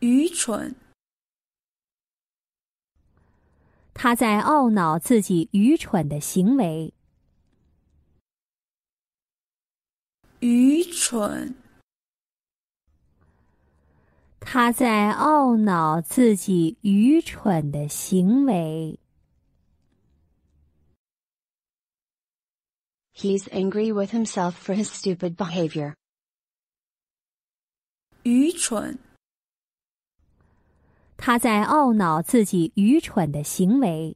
愚蠢。他在懊恼自己愚蠢的行为。愚蠢。他在懊恼自己愚蠢的行为。He's angry with himself for his stupid behavior. 愚蠢。他在懊恼自己愚蠢的行为。